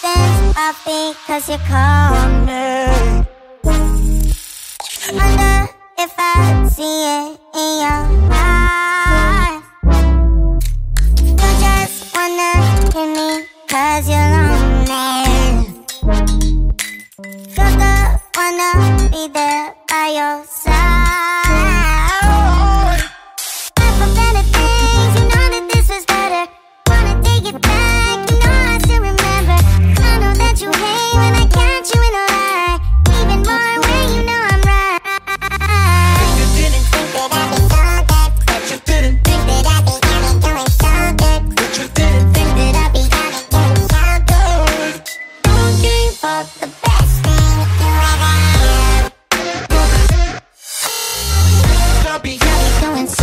something's off because you call me. Wonder if I see it in your eyes. You just wanna hit me cause you're lonely. You're the one to be there by your side. I've done better things, you know that this was better. Wanna take it back, you know I still remember. I know that you hate when I catch you in a lie. Even more when you know I'm right. You didn't think that I'd be so good, but you didn't think that I'd be having going so good, but you didn't think that I'd be having going so good. Don't give up the best thing you ever had. I'll be going so good.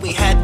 We had